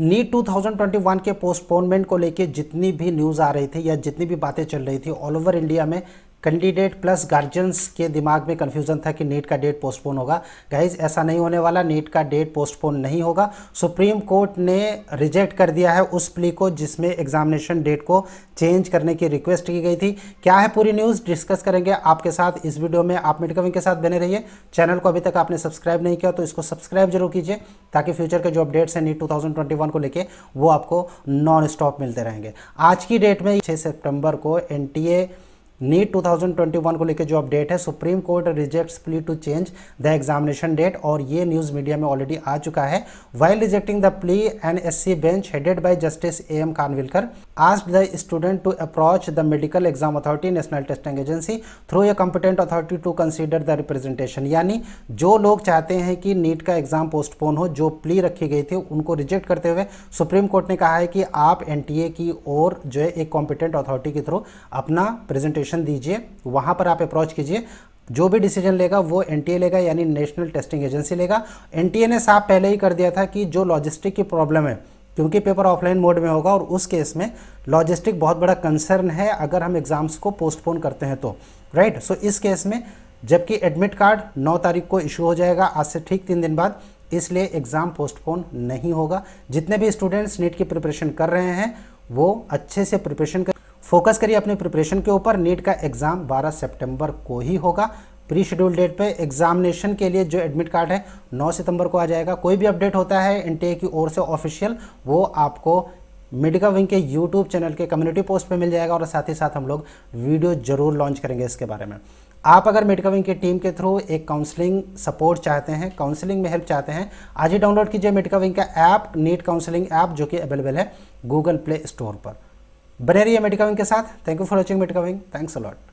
NEET 2021 के postponement को लेके जितनी भी न्यूज़ आ रही थी या जितनी भी बातें चल रही थी ऑल ओवर इंडिया में कैंडिडेट प्लस गार्जियंस के दिमाग में कन्फ्यूजन था कि नीट का डेट पोस्टपोन होगा। गाइज ऐसा नहीं होने वाला, नीट का डेट पोस्टपोन नहीं होगा। सुप्रीम कोर्ट ने रिजेक्ट कर दिया है उस प्ली को जिसमें एग्जामिनेशन डेट को चेंज करने की रिक्वेस्ट की गई थी। क्या है पूरी न्यूज़ डिस्कस करेंगे आपके साथ इस वीडियो में, आप मेडिका विंग के साथ बने रहिए। चैनल को अभी तक आपने सब्सक्राइब नहीं किया तो इसको सब्सक्राइब जरूर कीजिए ताकि फ्यूचर के जो अपडेट्स हैं नीट 2021 को लेके वो आपको नॉन स्टॉप मिलते रहेंगे। आज की डेट में 6 सितंबर को NTA नीट 2021 को लेकर जो अपडेट है, supreme court rejects plea to change the examination date, और ये न्यूज़ मीडिया में ऑलरेडी आ चुका है। While rejecting the plea NSC bench headed by justice AM Khanwilkar asked the student to approach the medical exam authority national testing agency through a competent authority to consider the representation. यानी जो लोग चाहते हैं कि NEET का exam postpone हो, जो plea रखी गई थी उनको रिजेक्ट करते हुए सुप्रीम कोर्ट ने कहा है कि आप NTA की ओर जो है एक कॉम्पिटेंट अथॉरिटी के थ्रू अपना प्रेजेंटेशन दीजिए, वहां पर आप अप्रोच कीजिए। जो भी डिसीजन लेगा वो NTA लेगा यानी नेशनल टेस्टिंग एजेंसी लेगा। NTA ने साफ पहले ही कर दिया था कि जो लॉजिस्टिक की प्रॉब्लम है, क्योंकि पेपर ऑफलाइन मोड में होगा और उस केस में लॉजिस्टिक बहुत बड़ा कंसर्न है अगर हम एग्जाम्स को पोस्टपोन करते हैं तो, राइट। सो इस केस में जबकि एडमिट कार्ड 9 तारीख को इशू हो जाएगा, आज से ठीक 3 दिन बाद, इसलिए एग्जाम पोस्टपोन नहीं होगा। जितने भी स्टूडेंट्स नीट की प्रिपरेशन कर रहे हैं वो अच्छे से प्रिपरेशन कर, फोकस करिए अपने प्रिपरेशन के ऊपर। नीट का एग्ज़ाम 12 सितंबर को ही होगा प्री शेड्यूल डेट पे। एग्जामिनेशन के लिए जो एडमिट कार्ड है 9 सितंबर को आ जाएगा। कोई भी अपडेट होता है NTA की ओर से ऑफिशियल वो आपको मेडिका विंग के यूट्यूब चैनल के कम्युनिटी पोस्ट पे मिल जाएगा, और साथ ही साथ हम लोग वीडियो जरूर लॉन्च करेंगे इसके बारे में। आप अगर मेडिका विंग की टीम के थ्रू एक काउंसलिंग सपोर्ट चाहते हैं, काउंसलिंग में हेल्प चाहते हैं, आज ही डाउनलोड कीजिए मेडिका विंग का ऐप, नीट काउंसलिंग ऐप, जो कि अवेलेबल है Google Play स्टोर पर। बने रहिए मेडिका विंग के साथ। Thank you for watching Medica Wing. Thanks a lot.